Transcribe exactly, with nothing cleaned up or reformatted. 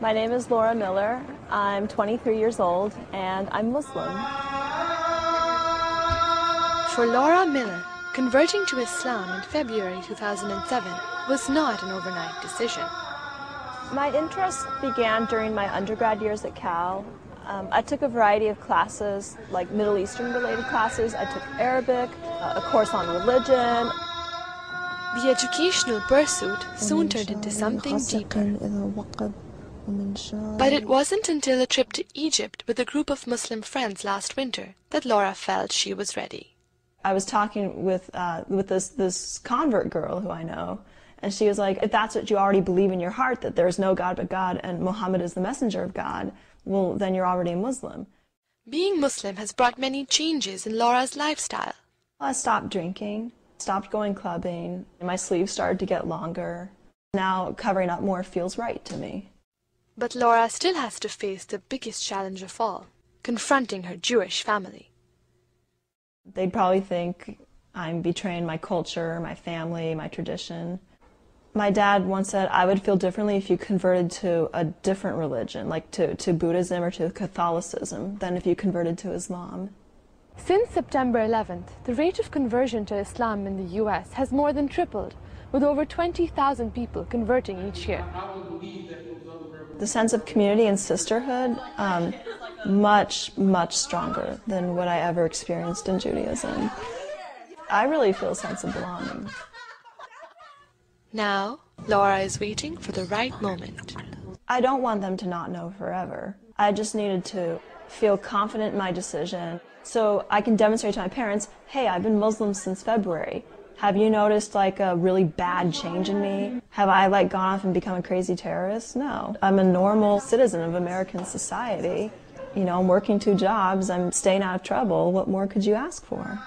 My name is Laura Miller. I'm twenty-three years old and I'm Muslim. For Laura Miller, converting to Islam in February two thousand seven was not an overnight decision. My interest began during my undergrad years at Cal. Um, I took a variety of classes, like Middle Eastern related classes. I took Arabic, uh, a course on religion. The educational pursuit soon turned into something deeper. But it wasn't until a trip to Egypt with a group of Muslim friends last winter that Laura felt she was ready. I was talking with, uh, with this, this convert girl who I know, and she was like, if that's what you already believe in your heart, that there's no God but God and Muhammad is the messenger of God, well, then you're already a Muslim. Being Muslim has brought many changes in Laura's lifestyle. I stopped drinking, stopped going clubbing, and my sleeves started to get longer. Now covering up more feels right to me. But Laura still has to face the biggest challenge of all, confronting her Jewish family. They'd probably think I'm betraying my culture, my family, my tradition. My dad once said, I would feel differently if you converted to a different religion, like to, to Buddhism or to Catholicism, than if you converted to Islam. Since September eleventh, the rate of conversion to Islam in the U S has more than tripled, with over twenty thousand people converting each year. The sense of community and sisterhood, um, much, much stronger than what I ever experienced in Judaism. I really feel a sense of belonging. Now, Laura is waiting for the right moment. I don't want them to not know forever. I just needed to feel confident in my decision so I can demonstrate to my parents, hey, I've been Muslim since February. Have you noticed like a really bad change in me? Have I like gone off and become a crazy terrorist? No. I'm a normal citizen of American society. You know, I'm working two jobs, I'm staying out of trouble. What more could you ask for?